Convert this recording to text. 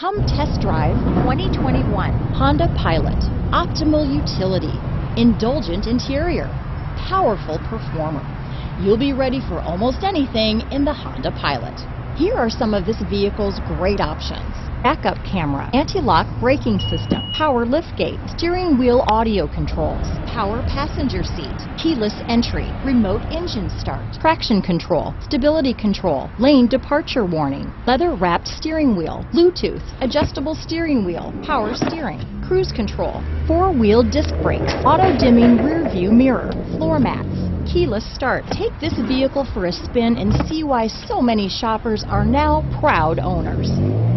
Come test drive 2021 Honda Pilot. Optimal utility, indulgent interior, powerful performer. You'll be ready for almost anything in the Honda Pilot. Here are some of this vehicle's great options: backup camera, anti-lock braking system, power liftgate, steering wheel audio controls, power passenger seat, keyless entry, remote engine start, traction control, stability control, lane departure warning, leather-wrapped steering wheel, Bluetooth, adjustable steering wheel, power steering, cruise control, four-wheel disc brakes, auto-dimming rear-view mirror, floor mats, keyless start. Take this vehicle for a spin and see why so many shoppers are now proud owners.